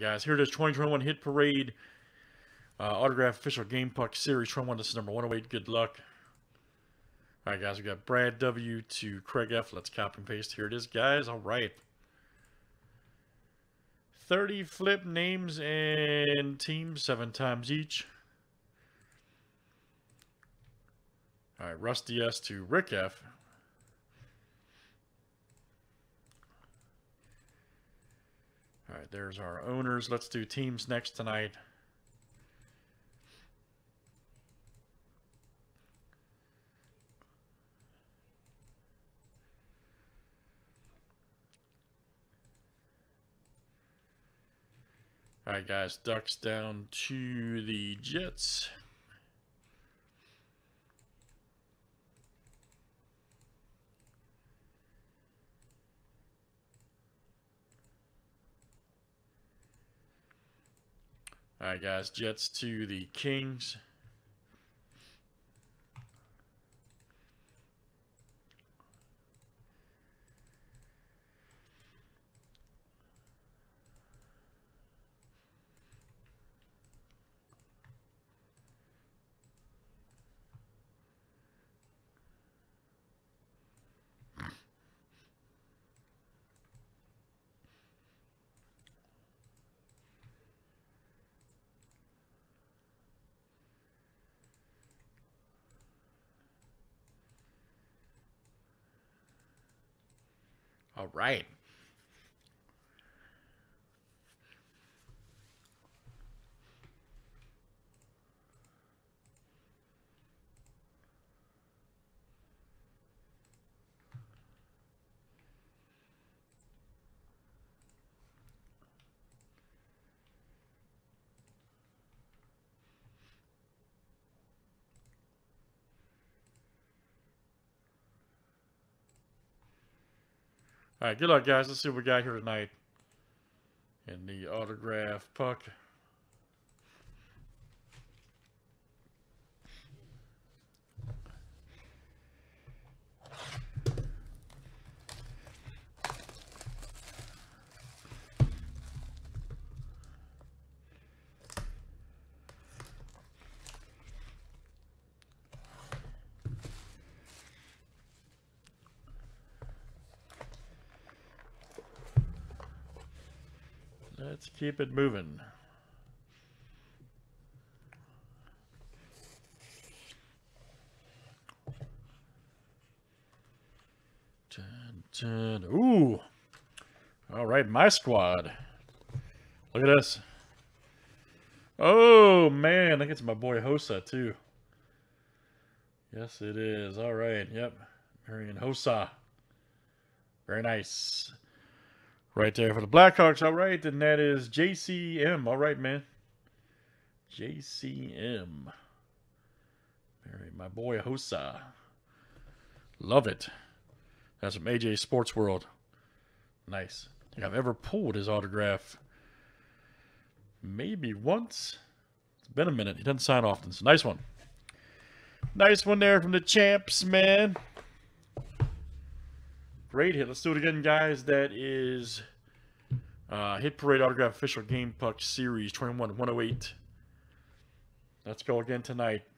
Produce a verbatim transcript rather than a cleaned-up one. Guys, here it is, twenty twenty-one Hit Parade, uh, Autograph Official Game Puck Series twenty-one. This is number one oh eight. Good luck. All right, guys, we got Brad W to Craig F. Let's copy and paste. Here it is, guys. All right. thirty flip names and teams, seven times each. All right, Rusty S to Rick F. All right, there's our owners. Let's do teams next tonight. All right, guys, Ducks down to the Jets. All right, guys, Jets to the Kings. All right. All right, good luck, guys. Let's see what we got here tonight in the autograph puck. Let's keep it moving. Dun, dun. Ooh. All right, my squad. Look at this. Oh, man. I think it's my boy Hossa, too. Yes, it is. All right. Yep. Marian Hossa. Very nice. Right there for the Blackhawks. All right, and that is J C M. All right, man. J C M. Very, my boy Hossa. Love it. That's from A J Sports World. Nice. I think I've ever pulled his autograph. Maybe once. It's been a minute. He doesn't sign often. So nice one. Nice one there from the champs, man. Great hit. Let's do it again, guys. That is uh, Hit Parade Autograph Official Game Puck Series twenty-one, one oh eight. Let's go again tonight.